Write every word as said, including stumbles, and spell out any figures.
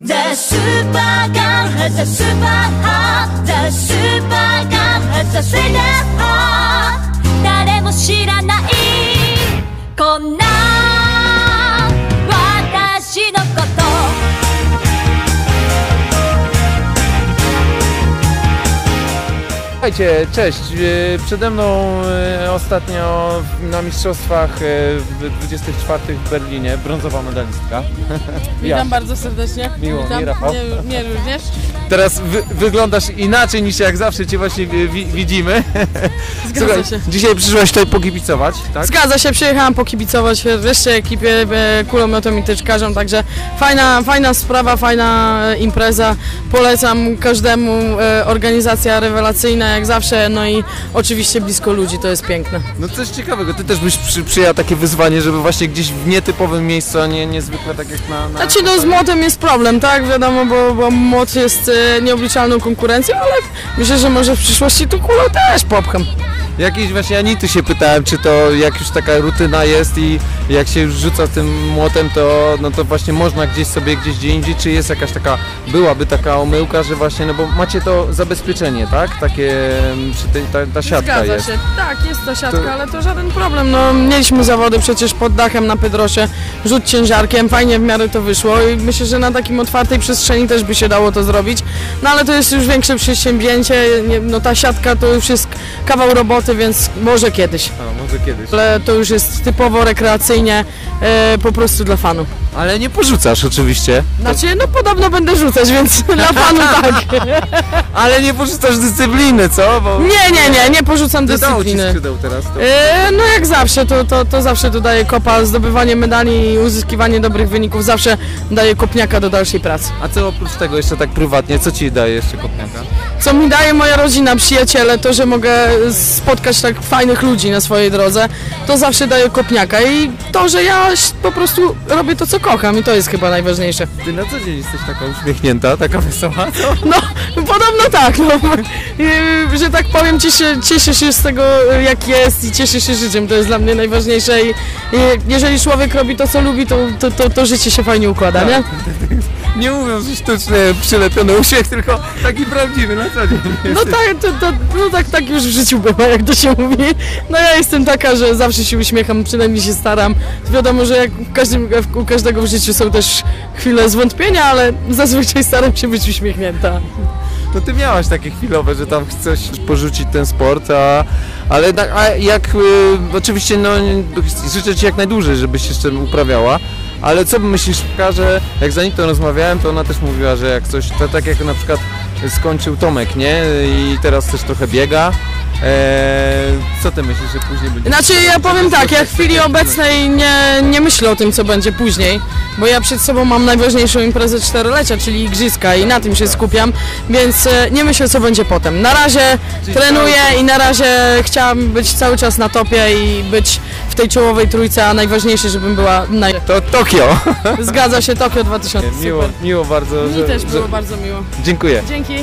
The super girl has a super heart. The super girl has a sweetheart heart. 誰も知らないこんな私のこと。Słuchajcie, cześć. Przede mną ostatnio na mistrzostwach dwudziestych czwartych w Berlinie brązowa medalistka. Witam ja. bardzo serdecznie. Miło, Witam. mi Rafał. Mnie również. Teraz wy, wyglądasz inaczej niż jak zawsze Cię właśnie wi widzimy. Zgadza Słuchaj, się. Dzisiaj przyszłaś tutaj pokibicować, tak? Zgadza się, przyjechałam pokibicować wreszcie ekipie kulomiotom i tyczkarzom, także fajna, fajna sprawa, fajna impreza. Polecam każdemu, organizacja rewelacyjna jak zawsze, no i oczywiście blisko ludzi, to jest piękne. No coś ciekawego, Ty też byś przy, przyjęła takie wyzwanie, żeby właśnie gdzieś w nietypowym miejscu, a nie niezwykle tak jak na... na znaczy no z młotem jest problem, tak? Wiadomo, bo, bo młot jest nieobliczalną konkurencją, ale myślę, że może w przyszłości tu kulę też popcham. Jakieś właśnie Anity się pytałem, czy to jak już taka rutyna jest i jak się już rzuca tym młotem, to no to właśnie można gdzieś sobie gdzieś gdzie indziej, czy jest jakaś taka, byłaby taka omyłka, że właśnie, no bo macie to zabezpieczenie, tak? Takie, czy te, ta, ta siatka Zgadza jest. Zgadza się, tak, jest ta siatka, to... ale to żaden problem, no mieliśmy zawody przecież pod dachem na Pedrosie, rzut ciężarkiem, fajnie w miarę to wyszło i myślę, że na takim otwartej przestrzeni też by się dało to zrobić, no ale to jest już większe przedsięwzięcie, no ta siatka to już jest kawał roboty, więc może kiedyś. A, może kiedyś. Ale to już jest typowo rekreacyjnie, e, po prostu dla fanów. Ale nie porzucasz oczywiście. Znaczy, no podobno będę rzucać, więc dla fanów tak. Ale nie porzucasz dyscypliny, co? Bo... Nie, nie, nie, nie porzucam dyscypliny. Skrzydeł teraz. To... E, no jak zawsze, to, to, to zawsze to daje kopa. Zdobywanie medali i uzyskiwanie dobrych wyników zawsze daje kopniaka do dalszej pracy. A co oprócz tego jeszcze tak prywatnie, co Ci daje jeszcze kopniaka? Co mi daje moja rodzina, przyjaciele, to, że mogę spotkać tak fajnych ludzi na swojej drodze, to zawsze daje kopniaka i to, że ja po prostu robię to, co kocham i to jest chyba najważniejsze. Ty na co dzień jesteś taka uśmiechnięta, taka wesoła? No, podobno tak, no. I, że tak powiem, cieszę, cieszę się z tego, jak jest i cieszę się życiem, to jest dla mnie najważniejsze i, i jeżeli człowiek robi to, co lubi, to, to, to, to życie się fajnie układa, tak. Nie? Nie mówią, że sztuczny, przylepiony uśmiech, tylko taki prawdziwy, na co dzień. No tak, to, to, no tak, tak już w życiu bywa, jak to się mówi. No ja jestem taka, że zawsze się uśmiecham, przynajmniej się staram. Wiadomo, że jak w każdym, u każdego w życiu są też chwile zwątpienia, ale zazwyczaj staram się być uśmiechnięta. No ty miałaś takie chwilowe, że tam chcesz porzucić ten sport, a, ale a jak, y, oczywiście no, życzę Ci jak najdłużej, żebyś jeszcze uprawiała. Ale co myślisz, że jak z Anitą rozmawiałem, to ona też mówiła, że jak coś, to tak jak na przykład skończył Tomek, nie? I teraz też trochę biega. Eee, co ty myślisz, że później będzie? Znaczy ja powiem tak, ja w chwili obecnej nie, nie myślę o tym, co będzie później, bo ja przed sobą mam najważniejszą imprezę czterolecia, czyli igrzyska i na tym się skupiam, więc nie myślę, co będzie potem. Na razie trenuję i na razie chciałam być cały czas na topie i być w tej czołowej trójce, a najważniejsze, żebym była naj... To Tokio! Zgadza się, Tokio dwa tysiące. Miło, miło bardzo. Mi że, też było że... bardzo miło. Dziękuję. Dzięki.